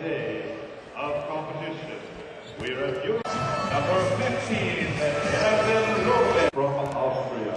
day of competition. We review number 15, Evelyn Robles from Austria.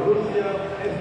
Rusia,